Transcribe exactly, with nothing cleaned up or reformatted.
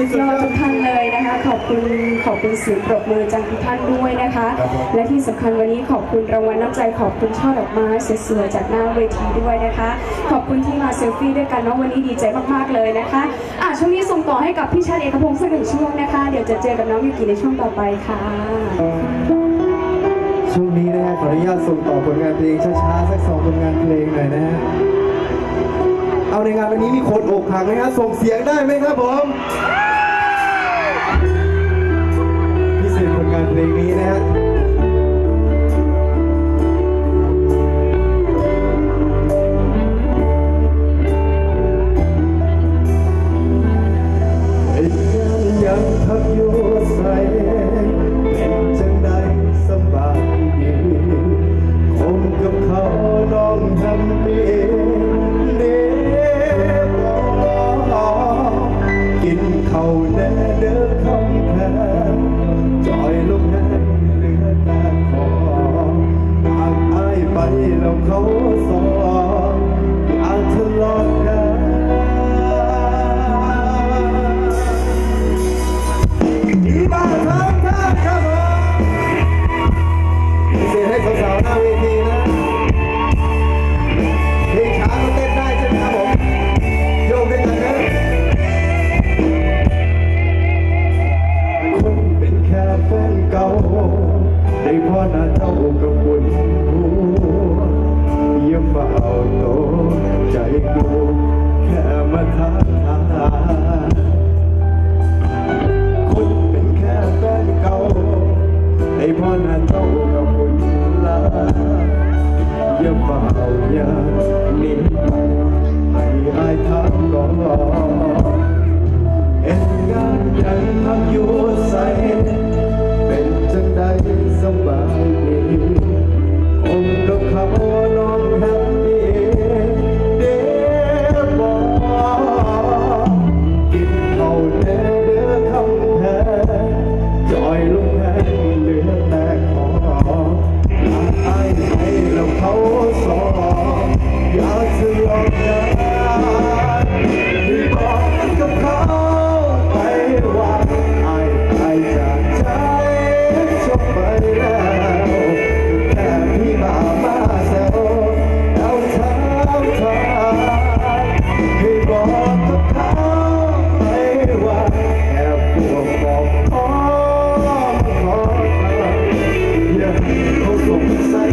สุดยอดทุกท่านเลยนะคะขอบคุณขอบคุณเสียงปรบมือจากทุกท่านด้วยนะคะและที่สำคัญวันนี้ขอบคุณรางวัลน้ำใจขอบคุณช่อดอกไม้สวยๆจากหน้าเวทีด้วยนะคะขอบคุณที่มาเซลฟี่ด้วยกันน้องวันนี้ดีใจมากๆเลยนะคะอ่ะช่วงนี้ส่งต่อให้กับพี่ชาญเอกพงศ์สักหนึ่งช่วงนะคะเดี๋ยวจะเจอกับน้องยูกิในช่วงต่อไปค่ะช่วงนี้นะฮะขออนุญาตส่งต่อผลงานเพลงช้าๆสักสองผลงานเพลงหน่อยนะฮะเอาในงานวันนี้มีคนอกหักไหมฮะส่งเสียงได้ไหมครับผมพิเศษผลงานเพลงนี้นะฮะยังทักอยู่ใส่เป็นจังใดสบายดีคงกับเขาน้องทำดีเด็กอ๋อกินเขาแน่เด้อคำแพงจอยลูกแน่เหลือแต่คอหากอายไปแล้วเขาสอนอาจทะเลาะกันบ้าทั้งท่าครับผมเสียให้สาวๆหน้าเวทีนะเพลงช้าก็เต้นได้ใช่ไหมครับผมโยกด้วยกันนะคงเป็นแค่แฟนเก่าได้พอหน้าเจ้ากับบุญหัวอย่าเฝ้าโตใจกูแค่มาทักทายแฟนเก่าไอ้พ่อหน้าเจ้ากับคนลาอย่าเฝ้าอย่าหนีไปให้อายทางก่อนเอ็นงานยังพักอยู่ใส่เป็นจังใดสบายดีคงกับเขาน้องแฮปปี้เด้อบอกกินเขาเด้อเด้อคำแท้จอยลูกแม่เหลือแต่ขออายไปแล้วเขาสอนอยากจะลองงานที่บอกกับเขาไปว่าอายไปจากใจจบไปแล้วแต่พี่บ่าวมาแซวเอาเท้าทายให้บอกกับเขาไปว่าแอบกลัวบอกขออย่าเขาสงสัย